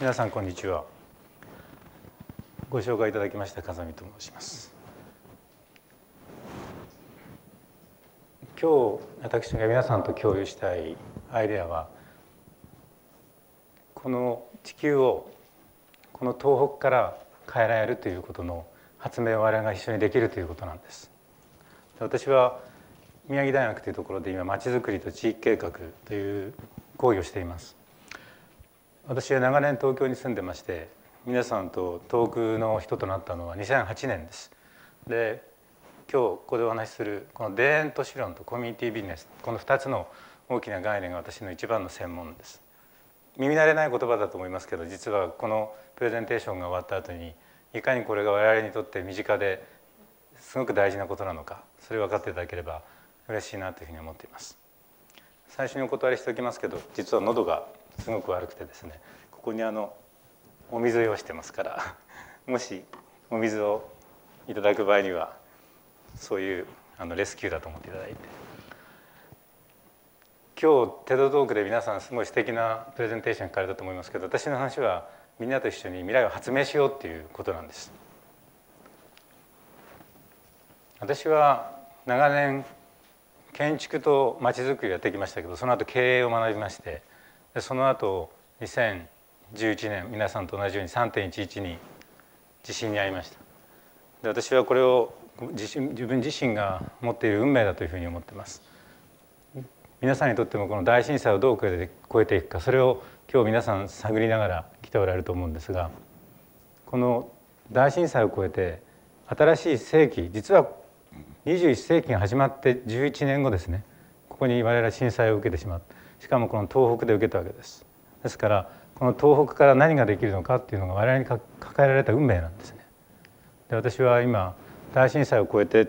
皆さんこんにちは。ご紹介いただきました風見と申します。今日私が皆さんと共有したいアイデアは、この地球をこの東北から変えられるということの発明を我々が一緒にできるということなんです。私は宮城大学というところで今まちづくりと地域計画という講義をしています。私は長年東京に住んでまして、皆さんと東北の人となったのは2008年です。で、今日ここでお話しするこの田園都市論とコミュニティビジネス、この2つの大きな概念が私の一番の専門です。耳慣れない言葉だと思いますけど、実はこのプレゼンテーションが終わった後にいかにこれが我々にとって身近ですごく大事なことなのか、それを分かっていただければ嬉しいなというふうに思っています。最初にお断りしておきますけど、実は喉がすごく悪くてですね、ここにお水を用意してますから、もしお水をいただく場合にはそういうレスキューだと思っていただいて。今日テドトークで皆さんすごい素敵なプレゼンテーション聞かれたと思いますけど、私の話はみんなと一緒に未来を発明しようっていうことなんです。私は長年建築とまちづくりやってきましたけど、その後経営を学びまして、その後2011年皆さんと同じように 3.11 に地震に遭いました。で、私はこれを自分自身が持っている運命だというふうに思ってます。皆さんにとってもこの大震災をどう超えていくか、それを今日皆さん探りながら来ておられると思うんですが、この大震災を超えて新しい世紀、実は21世紀が始まって11年後ですね、ここに我々は震災を受けてしまった。しかもこの東北で受けたわけです。ですからこの東北から何ができるのかっていうのが我々に抱えられた運命なんですね。で、私は今大震災を超えて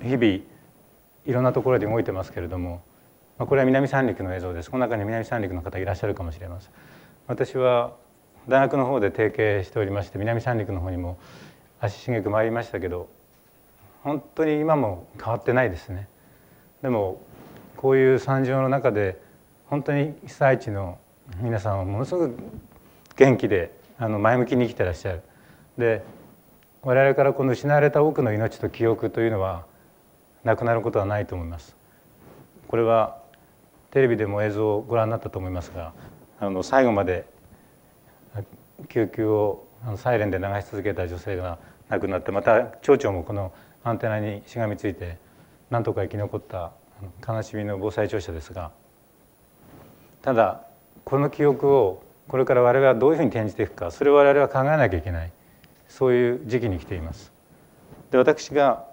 日々いろんなところで動いてますけれども、これは南三陸の映像です。この中に南三陸の方いらっしゃるかもしれません。私は大学の方で提携しておりまして、南三陸の方にも足しげく参りましたけど、本当に今も変わってないですね。でもこういう惨状の中で本当に被災地の皆さんはものすごく元気で前向きに生きてらっしゃる。で、我々からこの失われた多くの命と記憶というのはなくなることはないと思います。これはテレビでも映像をご覧になったと思いますが、最後まで救急をサイレンで流し続けた女性が亡くなって、また町長もこのアンテナにしがみついてなんとか生き残った悲しみの防災庁舎ですが、ただこの記憶をこれから我々はどういうふうに転じていくか、それを我々は考えなきゃいけない、そういう時期に来ています。で、私が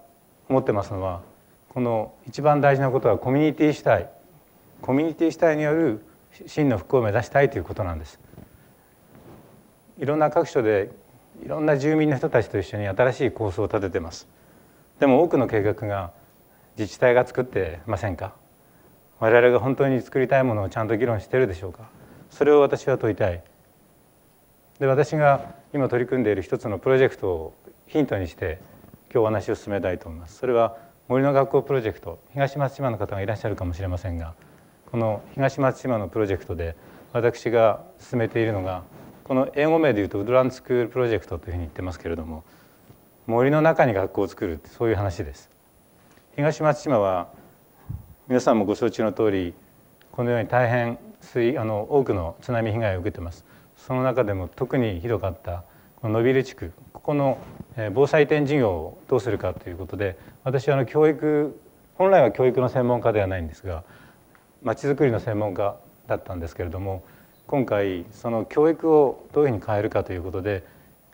思ってますのは、この一番大事なことはコミュニティ主体による真の復興を目指したいということなんです。いろんな各所でいろんな住民の人たちと一緒に新しい構想を立ててます。でも多くの計画が自治体が作ってませんか。我々が本当に作りたいものをちゃんと議論しているでしょうか。それを私は問いたい。で、私が今取り組んでいる一つのプロジェクトをヒントにして今日お話を進めたいと思います。それは森の学校プロジェクト、東松島の方がいらっしゃるかもしれませんが、この東松島のプロジェクトで私が進めているのが、この英語名でいうとウッドランドスクールプロジェクトというふうに言ってますけれども、森の中に学校を作るってそういう話です。東松島は皆さんもご承知の通り、このように大変多くの津波被害を受けてます。その中でも特にひどかったこの野蒜地区、ここの防災移転事業をどうするかということで、私は本来は教育の専門家ではないんですが、まちづくりの専門家だったんですけれども、今回その教育をどういうふうに変えるかということで、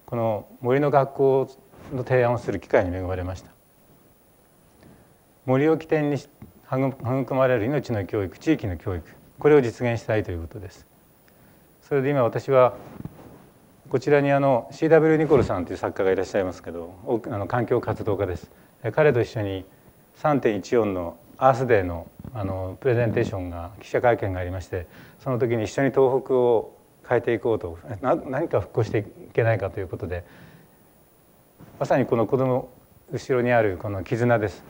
この森の学校の提案をする機会に恵まれました。森を起点に育まれる命の教育、地域の教育、これを実現したいということです。それで今私はこちらにC.W. ニコルさんという作家がいらっしゃいますけど、環境活動家です。彼と一緒に 3.14 のアースデーのプレゼンテーションが記者会見がありまして、その時に一緒に東北を変えていこうと、何か復興していけないかということで、まさにこの子供後ろにあるこの絆です。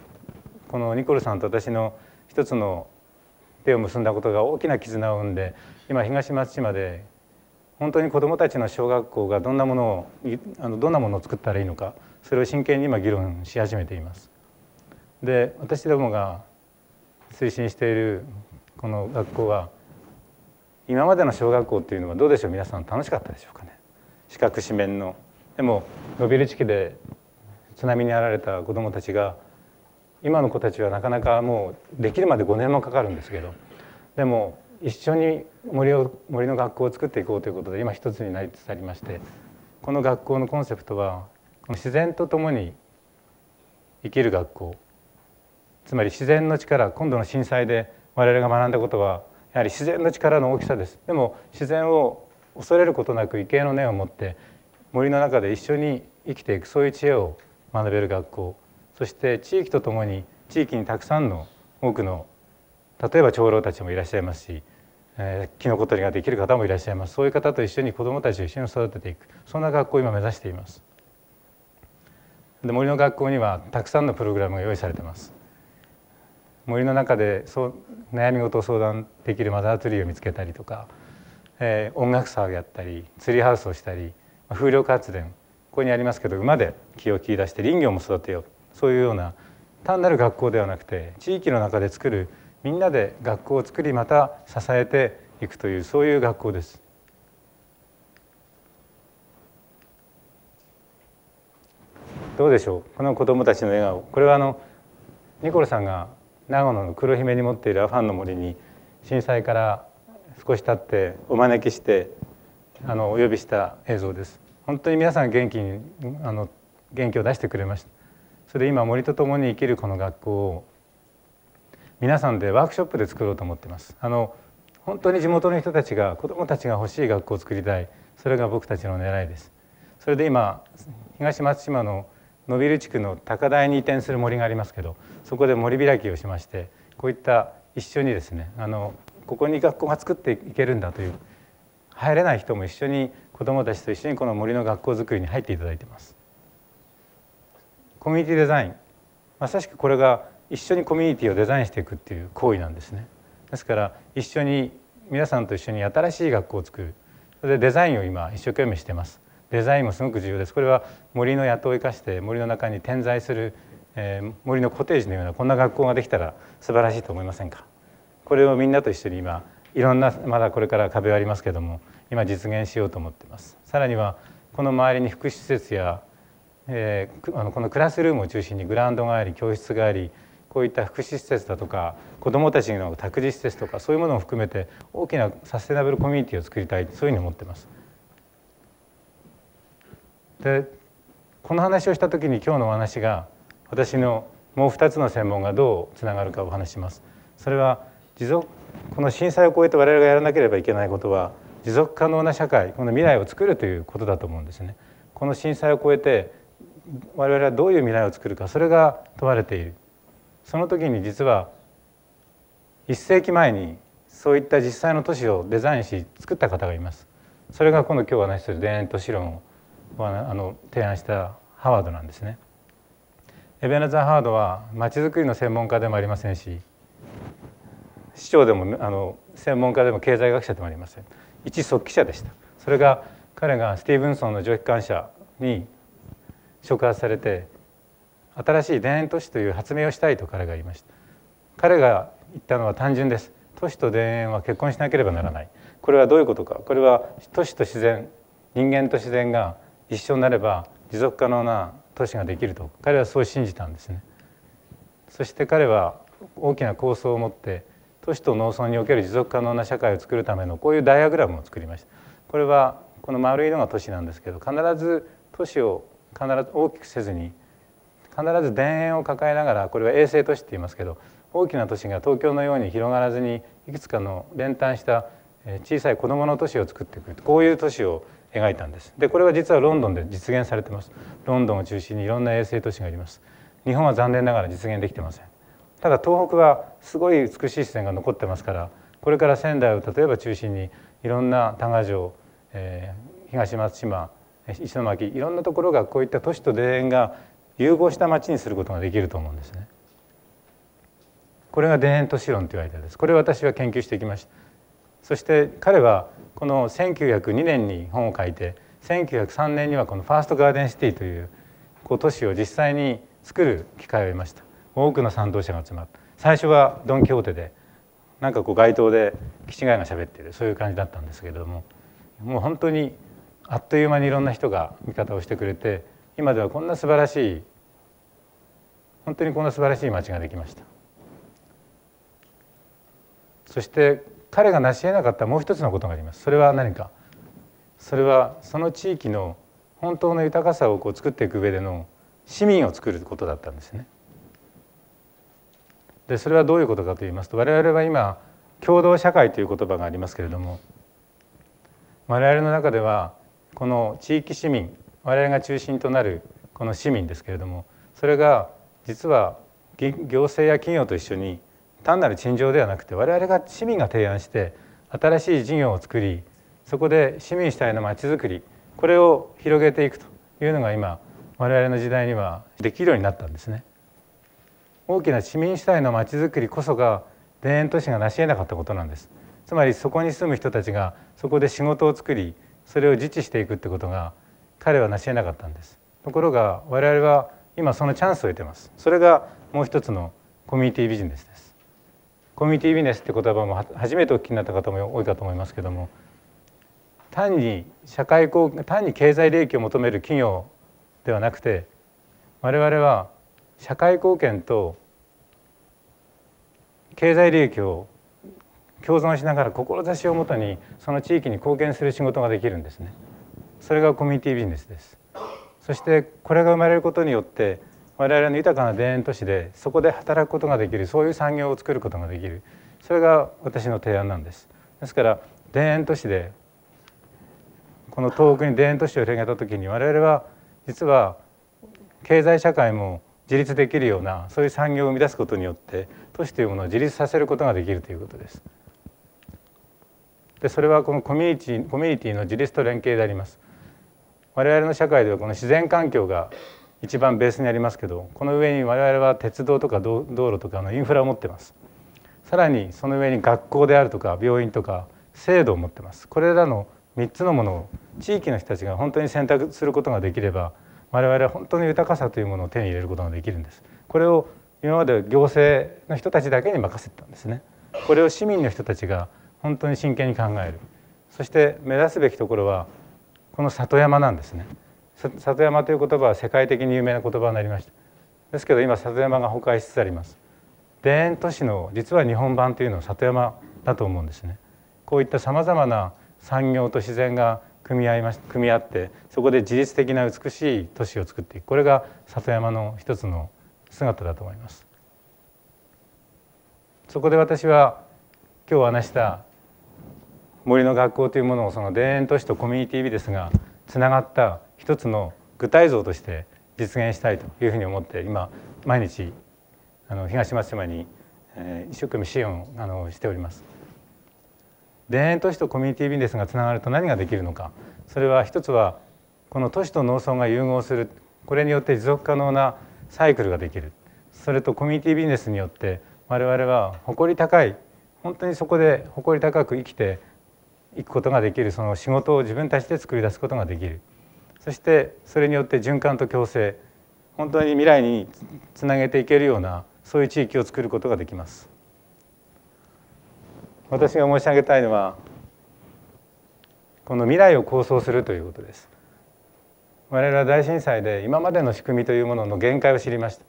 このニコルさんと私の一つの手を結んだことが大きな絆を生んで、今東松島で本当に子どもたちの小学校がどんなものを作ったらいいのか、それを真剣に今議論し始めています。で、私どもが推進しているこの学校は、今までの小学校っていうのはどうでしょう、皆さん楽しかったでしょうかね。四角四面の、でもノビル地区で津波にあられた子どもたちが、今の子たちはなかなかもうできるまで5年もかかるんですけど、でも一緒に森の学校を作っていこうということで、今一つになりつつありまして、この学校のコンセプトは自然と共に生きる学校、つまり自然の力、今度の震災で我々が学んだことはやはり自然の力の大きさです。でも自然を恐れることなく畏敬の念を持って森の中で一緒に生きていく、そういう知恵を学べる学校、そして地域とともに、地域にたくさんの多くの例えば長老たちもいらっしゃいますし、キノコ採りができる方もいらっしゃいます。そういう方と一緒に子どもたちを一緒に育てていく、そんな学校を今目指しています。で、森の学校にはたくさんのプログラムが用意されています。森の中で悩み事を相談できるマザーツリーを見つけたりとか、音楽祭をやったり、ツリーハウスをしたり、風力発電、ここにありますけど馬で木を切り出して林業も育てよう、そういうような単なる学校ではなくて、地域の中で作る、みんなで学校を作り、また支えていくという、そういう学校です。どうでしょう、この子どもたちの笑顔。これはニコルさんが長野の黒姫に持っているアファンの森に震災から少し経ってお招きしてお呼びした映像です。本当に皆さん元気を出してくれました。それで今、森とともに生きるこの学校を皆さんでワークショップで作ろうと思っています。本当に地元の人たちが、子どもたちが欲しい学校を作りたい、それが僕たちの狙いです。それで今、東松島の野蒜地区の高台に移転する森がありますけど、そこで森開きをしまして、こういった一緒にですね、ここに学校が作っていけるんだという、入れない人も一緒に、子どもたちと一緒にこの森の学校づくりに入っていただいています。コミュニティデザイン、まさしくこれが一緒にコミュニティをデザインしていくっていう行為なんですね。ですから一緒に、皆さんと一緒に新しい学校を作る、それでデザインを今一生懸命してます。デザインもすごく重要です。これは森の野党を生かして、森の中に点在する、森のコテージのようなこんな学校ができたら素晴らしいと思いませんか。これをみんなと一緒に今、いろんな、まだこれから壁はありますけども、今実現しようと思っています。さらにはこの周りに福祉施設や、このクラスルームを中心にグラウンドがあり、教室があり、こういった福祉施設だとか子どもたちの託児施設とか、そういうものを含めて大きなサステナブルコミュニティを作りたい、そういうふうに思っています。で、この話をした時に、今日のお話が私のもう2つの専門がどうつながるかお話します。それはこの震災を超えて我々がやらなければいけないことは、持続可能な社会、この未来を作るということだと思うんですね。この震災を超えて我々はどういう未来を作るか、それが問われている。その時に実は1世紀前にそういった実際の都市をデザインし作った方がいます。それが今日お話しする田園都市論を提案したハワードなんですね。エベネザー・ハワードは街づくりの専門家でもありませんし、市長でも専門家でも経済学者でもありません。一速記者でした。それが彼がスティーブンソンの蒸気機関車に触発されて、新しい田園都市という発明をしたいと彼が言いました。彼が言ったのは単純です。都市と田園は結婚しなければならない。これはどういうことか。これは都市と自然、人間と自然が一緒になれば持続可能な都市ができると彼はそう信じたんですね。そして彼は大きな構想を持って、都市と農村における持続可能な社会を作るためのこういうダイアグラムを作りました。これはこの丸いのが都市なんですけど、必ず都市を大きくせずに、必ず田園を抱えながら、これは衛星都市って言いますけど、大きな都市が東京のように広がらずに、いくつかの連帯した小さい子どもの都市を作っていく、こういう都市を描いたんです。で、これは実はロンドンで実現されてます。ロンドンを中心にいろんな衛星都市があります。日本は残念ながら実現できてません。ただ東北はすごい美しい自然が残ってますから、これから仙台を例えば中心に、いろんな多賀城、東松島、石巻、いろんなところがこういった都市と田園が融合した町にすることができると思うんですね。これが田園都市論というアイデアです。これを私は研究してきました。そして彼はこの1902年に本を書いて、1903年にはこのファーストガーデンシティという都市を実際に作る機会を得ました。多くの賛同者が集まった。最初はドン・キホーテで、なんかこう街頭でキチガイが喋っている、そういう感じだったんですけれども、もう本当にあっという間にいろんな人が味方をしてくれて、今ではこんな素晴らしい、本当にこんな素晴らしい街ができました。そして彼が成し得なかったもう一つのことがあります。それは何か。それはその地域の本当の豊かさをこう作っていく上での市民を作ることだったんですね。でそれはどういうことかといいますと、我々は今共同社会という言葉がありますけれども、我々の中ではこの地域市民、我々が中心となるこの市民ですけれども、それが実は行政や企業と一緒に単なる陳情ではなくて、我々が市民が提案して新しい事業を作り、そこで市民主体のまちづくり、これを広げていくというのが今我々の時代にはできるようになったんですね。大きな市民主体のまちづくりこそが田園都市が成し得なかったことなんです。つまりそこに住む人たちがそこで仕事を作り、それを自治していくってことが彼は成し得なかったんです。ところが我々は今そのチャンスを得てます。それがもう一つのコミュニティビジネスです。コミュニティビジネスって言葉も初めてお聞きになった方も多いかと思いますけども、単に経済利益を求める企業ではなくて、我々は社会貢献と経済利益を共存しながら、志をもとにその地域に貢献する仕事ができるんですね。それがコミュニティビジネスです。そしてこれが生まれることによって、我々の豊かな田園都市でそこで働くことができる、そういう産業を作ることができる。それが私の提案なんです。ですから田園都市で、この東北に田園都市を広げた時に、我々は実は経済社会も自立できるような、そういう産業を生み出すことによって都市というものを自立させることができるということです。でそれはこのコミュニティの自立と連携であります。我々の社会ではこの自然環境が一番ベースにありますけど、この上に我々は鉄道とか道路とかのインフラを持ってます。さらにその上に学校であるとか病院とか制度を持ってます。これらの3つのものを地域の人たちが本当に選択することができれば、我々は本当に豊かさというものを手に入れることができるんです。これを今まで行政の人たちだけに任せてたんですね。これを市民の人たちが本当に真剣に考える。そして目指すべきところはこの里山なんですね。里山という言葉は世界的に有名な言葉になりました。ですけど今里山が崩壊しつつあります。田園都市の実は日本版というのは里山だと思うんですね。こういったさまざまな産業と自然が組み合ってそこで自律的な美しい都市を作っていく。これが里山の一つの姿だと思います。そこで私は今日話した森の学校というものを、その田園都市とコミュニティビジネスがつながった一つの具体像として実現したいというふうに思って、今毎日東松島に一生懸命支援をしております。田園都市とコミュニティビジネスがつながると何ができるのか。それは一つはこの都市と農村が融合する、これによって持続可能なサイクルができる。それとコミュニティビジネスによって我々は誇り高い、本当にそこで誇り高く生きていくことができる、その仕事を自分たちで作り出すことができる。そしてそれによって循環と共生、本当に未来につなげていけるような、そういう地域を作ることができます。私が申し上げたいのはこの未来を構想するということです。我々は大震災で今までの仕組みというものの限界を知りました。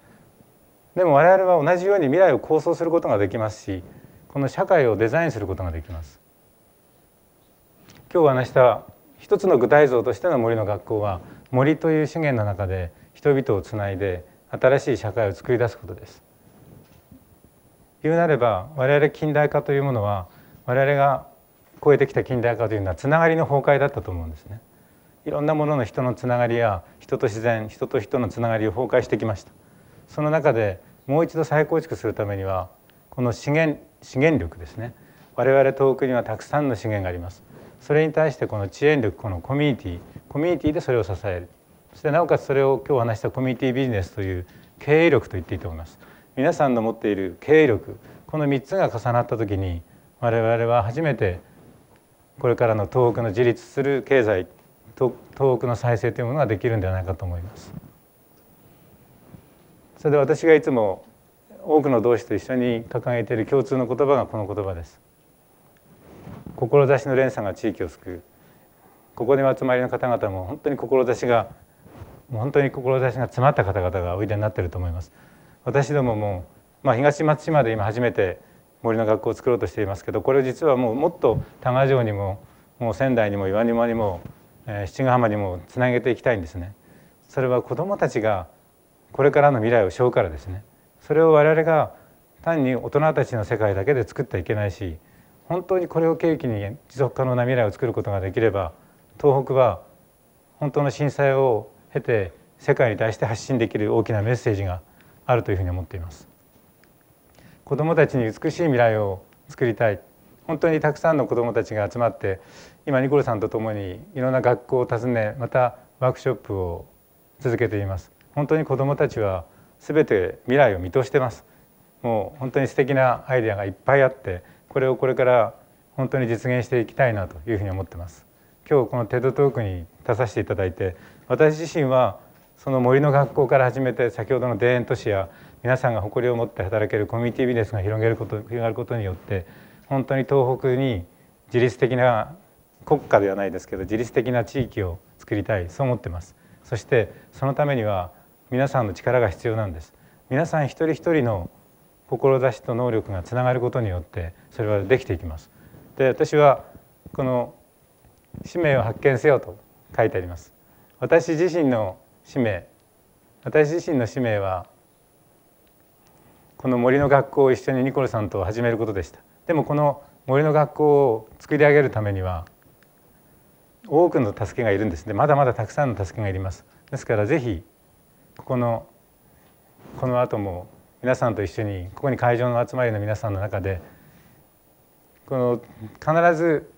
でも我々は同じように未来を構想することができますし、この社会をデザインすることができます。今日話した一つの具体像としての森の学校は、森という資源の中で人々をつないで新しい社会を作り出すことです。言うなれば我々近代化というものは、我々が超えてきた近代化というのはつながりの崩壊だったと思うんですね。いろんなものの人のつながりや人と自然、人と人のつながりを崩壊してきました。その中でもう一度再構築するためにはこの資源力ですね。我々東北にはたくさんの資源があります。それに対してこの知恵力、このコミュニティでそれを支える。そしてなおかつそれを今日話したコミュニティビジネスという経営力と言っていいと思います。皆さんの持っている経営力、この3つが重なった時に、我々は初めてこれからの東北の自立する経済、東北の再生というものができるんではないかと思います。それで私がいつも多くの同志と一緒に掲げている共通の言葉がこの言葉です。志の連鎖が地域を救う。ここにお集まりの方々も本当に志が詰まった方々がおいでになっていると思います。私どもも、東松島で今初めて森の学校を作ろうとしていますけど、これ実はもっと多賀城にも、仙台にも岩沼にも、七ヶ浜にもつなげていきたいんですね。それは子どもたちがこれからの未来を背負うからですね。それを我々が単に大人たちの世界だけで作ってはいけないし、本当にこれを契機に持続可能な未来を作ることができれば、東北は本当の震災を経て世界に対して発信できる大きなメッセージがあるというふうに思っています。子どもたちに美しい未来を作りたい。本当にたくさんの子どもたちが集まって、今ニコルさんと共にいろんな学校を訪ね、またワークショップを続けています。本当に子どもたちは全て未来を見通してます。もう本当に素敵なアイデアがいっぱいあって、これをこれから本当に実現していきたいなというふうに思ってます。今日このTEDトークに出させていただいて、私自身はその森の学校から始めて、先ほどの田園都市や皆さんが誇りを持って働けるコミュニティビジネスが広がることによって、本当に東北に自律的な国家ではないですけど、自律的な地域を作りたい、そう思ってます。そしてそのためには皆さんの力が必要なんです。皆さん一人一人の志と能力がつながることによって、それはできていきます。で、私はこの使命を発見せよと書いてあります。私自身の使命はこの森の学校を一緒にニコルさんと始めることでした。でもこの森の学校を作り上げるためには多くの助けがいるんですね。まだまだたくさんの助けがいります。ですからぜひこの後も皆さんと一緒に、ここに会場の集まりの皆さんの中で、この必ず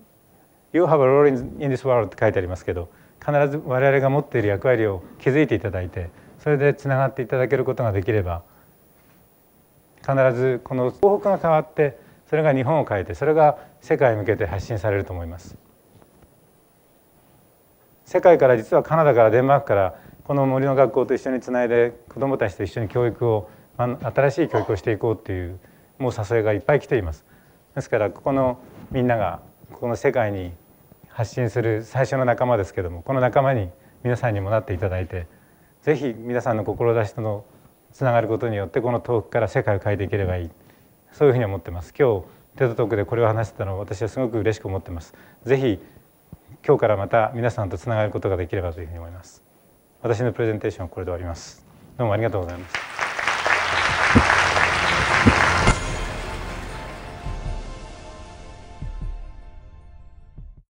「You have a role in this world」って書いてありますけど、必ず我々が持っている役割を気づいていただいて、それでつながっていただけることができれば、必ずこの東北が変わって、それが日本を変えて、それが世界に向けて発信されると思います。世界から、実はカナダからデンマークから、この森の学校と一緒につないで、子どもたちと一緒に教育を、新しい教育をしていこうという、もう誘いがいっぱい来ています。ですからここのみんながこの世界に発信する最初の仲間ですけども、この仲間に皆さんにもなっていただいて、ぜひ皆さんの志とのつながることによって、この遠くから世界を変えていければいい、そういうふうに思ってます。今日TEDトークでこれを話したのを私はすごく嬉しく思ってます。ぜひ今日からまた皆さんとつながることができればというふうに思います。私のプレゼンテーションはこれで終わります。どうもありがとうございます。